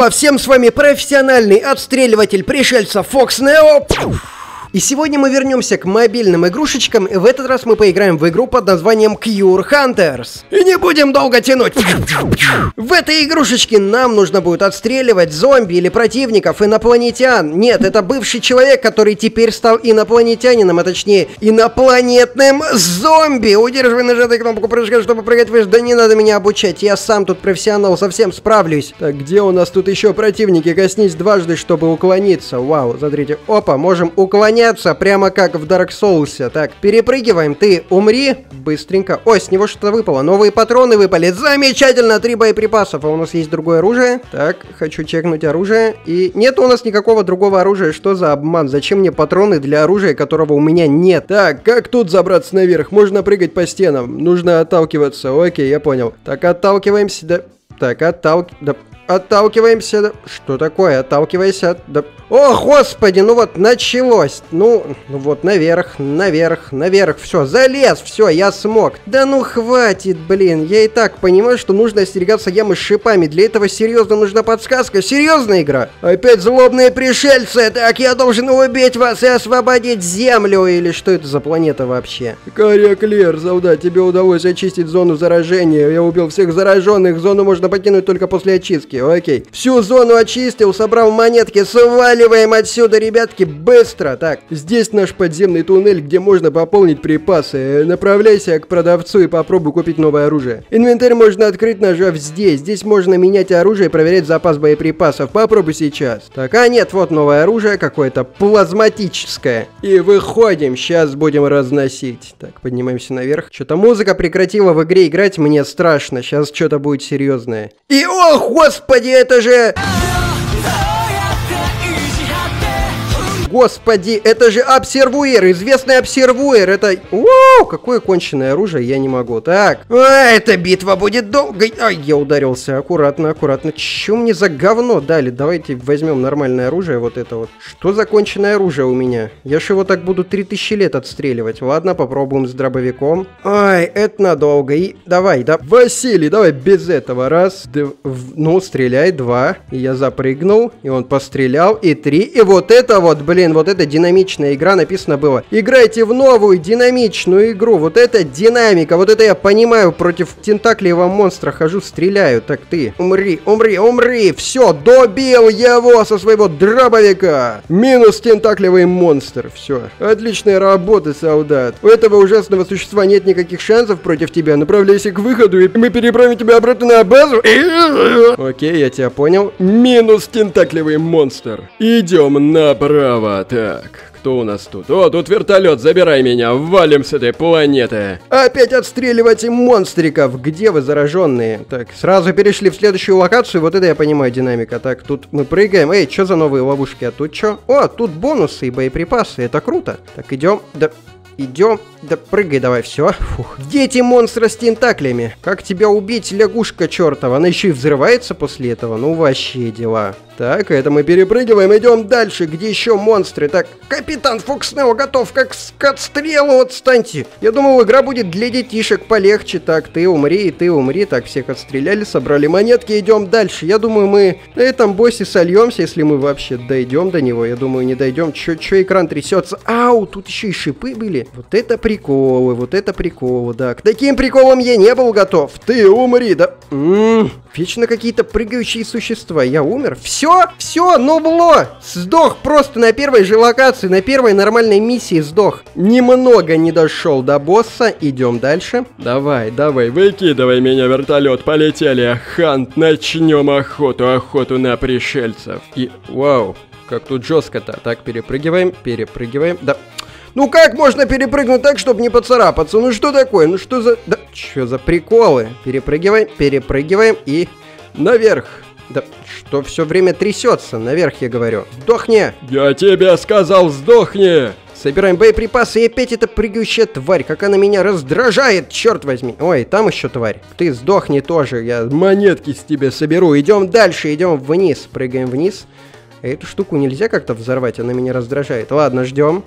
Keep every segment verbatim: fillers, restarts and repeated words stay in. Hello, всем с вами профессиональный отстреливатель пришельцев Фокс Нео. И сегодня мы вернемся к мобильным игрушечкам, и в этот раз мы поиграем в игру под названием Cure Hunters. И не будем долго тянуть. В этой игрушечке нам нужно будет отстреливать зомби или противников инопланетян. Нет, это бывший человек, который теперь стал инопланетянином, а точнее инопланетным зомби. Удерживай нажатой кнопку прыжка, чтобы прыгать выше. Да не надо меня обучать, я сам тут профессионал, совсем справлюсь. Так, где у нас тут еще противники? Коснись дважды, чтобы уклониться. Вау, смотрите. Опа, можем уклониться. Прямо как в Dark Souls. Так, перепрыгиваем. Ты умри. Быстренько. Ой, с него что-то выпало. Новые патроны выпали. Замечательно. Три боеприпасов. А у нас есть другое оружие. Так, хочу чекнуть оружие. И нет у нас никакого другого оружия. Что за обман? Зачем мне патроны для оружия, которого у меня нет? Так, как тут забраться наверх? Можно прыгать по стенам. Нужно отталкиваться. Окей, я понял. Так, отталкиваемся. Да... Так, отталки... Да... Отталкиваемся. Да... Что такое? Отталкивайся. Да... О, господи, ну вот началось. Ну, ну вот наверх, наверх, наверх. Все, залез, все, я смог. Да ну хватит, блин. Я и так понимаю, что нужно остерегаться ямы с шипами. Для этого серьезно нужна подсказка. Серьезная игра. Опять злобные пришельцы. Так, я должен убить вас и освободить землю. Или что это за планета вообще? Кария Клер, Завда, тебе удалось очистить зону заражения. Я убил всех зараженных. Зону можно покинуть только после очистки. Окей. Всю зону очистил, собрал монетки, сваливаем отсюда, ребятки, быстро. Так, здесь наш подземный туннель, где можно пополнить припасы. Направляйся к продавцу и попробуй купить новое оружие. Инвентарь можно открыть, нажав здесь. Здесь можно менять оружие и проверять запас боеприпасов. Попробуй сейчас. Так, а нет, вот новое оружие какое-то плазматическое. И выходим, сейчас будем разносить. Так, поднимаемся наверх. Что-то музыка прекратила в игре играть, мне страшно. Сейчас что-то будет серьезное. И о, господи! Господи, это же... Господи, это же обсервуер, известный обсервуер, это... О, какое конченное оружие, я не могу, так. А, эта битва будет долгой. Ай, я ударился, аккуратно, аккуратно. Чё мне за говно дали? Давайте возьмем нормальное оружие, вот это вот. Что за конченное оружие у меня? Я ж его так буду три тысячи лет отстреливать. Ладно, попробуем с дробовиком. Ай, это надолго, и... Давай, да... Василий, давай без этого, раз, дв... ну, стреляй, два. И я запрыгнул, и он пострелял, и три, и вот это вот, блин. Блин, вот это динамичная игра, написано было. Играйте в новую динамичную игру. Вот это динамика, вот это я понимаю. Против тентаклиевого монстра хожу, стреляю. Так, ты, умри, умри, умри. Все, добил его со своего дробовика. Минус тентаклиевый монстр, все. Отличная работа, солдат. У этого ужасного существа нет никаких шансов против тебя. Направляйся к выходу, и мы переправим тебя обратно на базу. Окей, я тебя понял. Минус тентаклиевый монстр. Идем направо. Так, кто у нас тут? О, тут вертолет, забирай меня, валим с этой планеты. Опять отстреливать монстриков, где вы, зараженные? Так, сразу перешли в следующую локацию, вот это я понимаю динамика. Так, тут мы прыгаем, эй, что за новые ловушки, а тут что? О, тут бонусы и боеприпасы, это круто. Так, идем, да... Идем, да прыгай давай, все. Фух. Дети монстра с тентаклями. Как тебя убить, лягушка чертова? Она еще и взрывается после этого, ну вообще дела. Так, это мы перепрыгиваем, идем дальше, где еще монстры. Так, капитан Фокс Нео готов как к отстрелу, отстаньте. Я думал, игра будет для детишек полегче. Так, ты умри, и ты умри. Так, всех отстреляли, собрали монетки, идем дальше. Я думаю, мы на этом боссе сольемся, если мы вообще дойдем до него. Я думаю, не дойдем, че, че экран трясется. Ау, тут еще и шипы были. Вот это приколы, вот это приколы, да. К таким приколам я не был готов. Ты умри, да. М-м-м, вечно какие-то прыгающие существа. Я умер. Все, все, ну было. Сдох просто на первой же локации, на первой нормальной миссии сдох. Немного не дошел до босса. Идем дальше. Давай, давай, выкидывай меня, вертолет. Полетели, Хант, начнем охоту, охоту на пришельцев. И, вау, как тут жестко-то. Так, перепрыгиваем, перепрыгиваем, да. Ну как можно перепрыгнуть так, чтобы не поцарапаться? Ну что такое? Ну что за... Да, что за приколы? Перепрыгиваем, перепрыгиваем и... Наверх. Да что все время трясется? Наверх, я говорю. Сдохни! Я тебе сказал, сдохни! Собираем боеприпасы, и опять эта прыгающая тварь, как она меня раздражает, черт возьми. Ой, там еще тварь. Ты сдохни тоже, я монетки с тебя соберу. Идем дальше, идем вниз, прыгаем вниз. Эту штуку нельзя как-то взорвать, она меня раздражает. Ладно, ждем.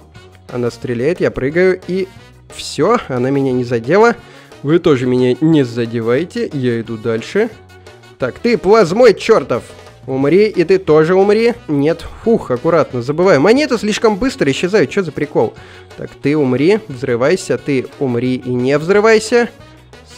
Она стреляет, я прыгаю, и все, она меня не задела. Вы тоже меня не задеваете, я иду дальше. Так, ты плазмой чертов. Умри, и ты тоже умри. Нет, фух, аккуратно, забываю. Монеты слишком быстро исчезают, что за прикол? Так, ты умри, взрывайся, ты умри и не взрывайся.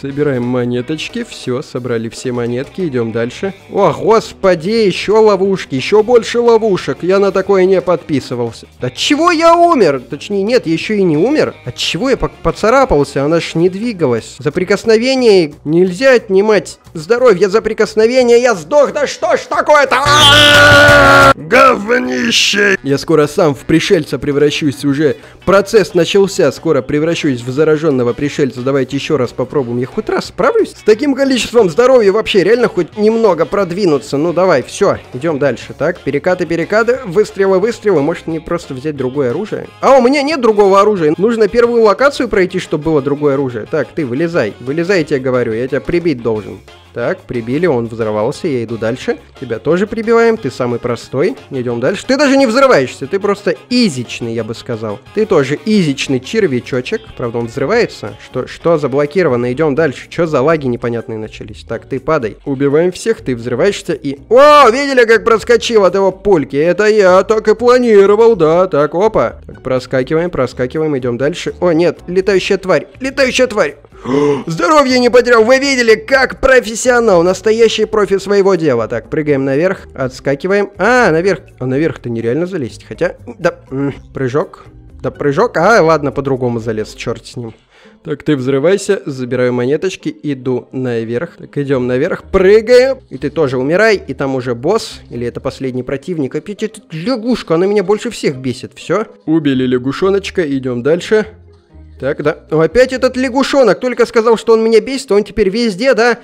Собираем монеточки, все, собрали все монетки, идем дальше. О, господи, еще ловушки, еще больше ловушек, я на такое не подписывался. От чего я умер? Точнее, нет, я еще и не умер. От чего я поцарапался, она ж не двигалась. За прикосновение нельзя отнимать здоровье, за прикосновение я сдох, да что ж такое-то? Говнище! Я скоро сам в пришельца превращусь уже, процесс начался, скоро превращусь в зараженного пришельца, давайте еще раз попробуем. Я хоть раз справлюсь? С таким количеством здоровья вообще реально хоть немного продвинуться. Ну давай, все, идем дальше. Так, перекаты, перекаты, выстрелы, выстрелы. Может мне просто взять другое оружие? А у меня нет другого оружия. Нужно первую локацию пройти, чтобы было другое оружие. Так, ты вылезай. Вылезай, я тебе говорю, я тебя прибить должен. Так, прибили, он взорвался, я иду дальше. Тебя тоже прибиваем, ты самый простой. Идем дальше. Ты даже не взрываешься, ты просто изичный, я бы сказал. Ты тоже изичный червячочек. Правда, он взрывается. Что, что заблокировано? Идем дальше. Что за лаги непонятные начались? Так, ты падай. Убиваем всех, ты взрываешься и... О, видели, как проскочил от его пульки? Это я так и планировал, да. Так, опа. Так, проскакиваем, проскакиваем, идем дальше. О, нет, летающая тварь, летающая тварь. Здоровье не потерял, вы видели, как профессионал, настоящий профи своего дела. Так, прыгаем наверх, отскакиваем. А, наверх, а наверх-то нереально залезть, хотя, да, прыжок, да, прыжок, а, ладно, по-другому залез, черт с ним. Так, ты взрывайся, забираю монеточки, иду наверх. Так, идем наверх, прыгаем. И ты тоже умирай, и там уже босс. Или это последний противник. Опять эта лягушка, она меня больше всех бесит, все. Убили лягушоночка, идем дальше. Так, да. Опять этот лягушонок. Только сказал, что он меня бесит, он теперь везде, да?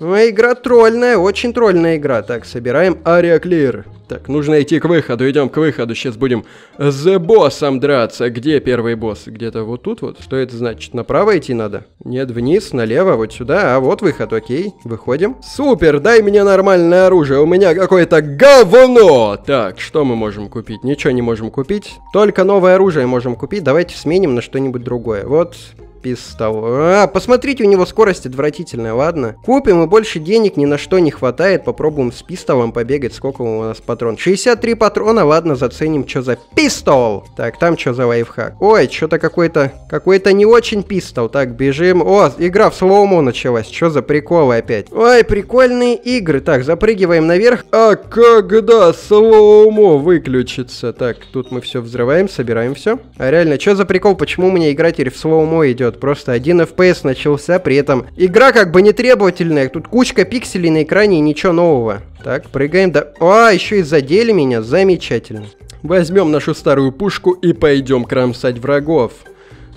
Ну, игра тролльная, очень тролльная игра. Так, собираем Ариаклир. Так, нужно идти к выходу, идем к выходу. Сейчас будем с боссом драться. Где первый босс? Где-то вот тут вот. Что это значит? Направо идти надо? Нет, вниз, налево, вот сюда. А вот выход, окей. Выходим. Супер, дай мне нормальное оружие. У меня какое-то говно. Так, что мы можем купить? Ничего не можем купить. Только новое оружие можем купить. Давайте сменим на что-нибудь другое. Вот... Пистол. А, посмотрите, у него скорость отвратительная, ладно. Купим, и больше денег ни на что не хватает. Попробуем с пистолом побегать. Сколько у нас патрон? шестьдесят три патрона, ладно, заценим, что за пистол. Так, там что за лайфхак? Ой, что-то какой-то, какой-то не очень пистол. Так, бежим. О, игра в слоумо началась. Что за приколы опять? Ой, прикольные игры. Так, запрыгиваем наверх. А когда слоумо выключится? Так, тут мы все взрываем, собираем все. А реально, что за прикол? Почему у меня игра теперь в слоумо идет? Просто один эф пи эс начался, при этом игра как бы не требовательная, тут кучка пикселей на экране и ничего нового. Так, прыгаем, да... А, еще и задели меня, замечательно. Возьмем нашу старую пушку и пойдем кромсать врагов.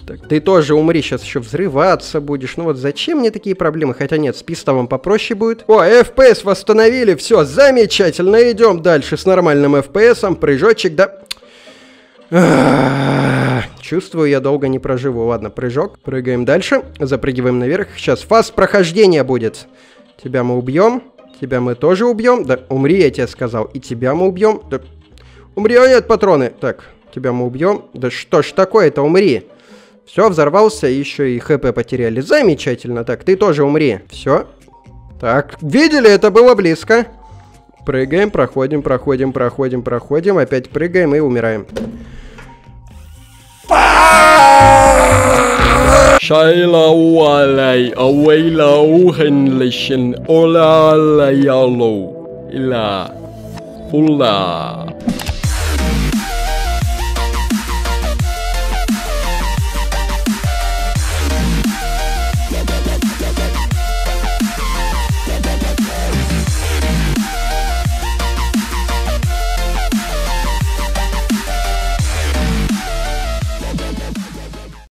Так, ты тоже умри, сейчас еще взрываться будешь. Ну вот зачем мне такие проблемы? Хотя нет, с пистолом попроще будет. О, эф пи эс восстановили, все, замечательно, идем дальше с нормальным эф пи эсом, прыжочек, да... Чувствую, я долго не проживу. Ладно, прыжок. Прыгаем дальше. Запрыгиваем наверх. Сейчас фаз прохождения будет. Тебя мы убьем. Тебя мы тоже убьем. Да, умри, я тебе сказал. И тебя мы убьем. Да. Умри, а нет, патроны. Так, тебя мы убьем. Да что ж такое-то, умри. Все, взорвался, еще и хп потеряли. Замечательно. Так, ты тоже умри. Все. Так, видели, это было близко. Прыгаем, проходим, проходим, проходим, проходим. Опять прыгаем и умираем. Шайлауалай, ауэйлаухенлищен, олалаялу, ила, ула.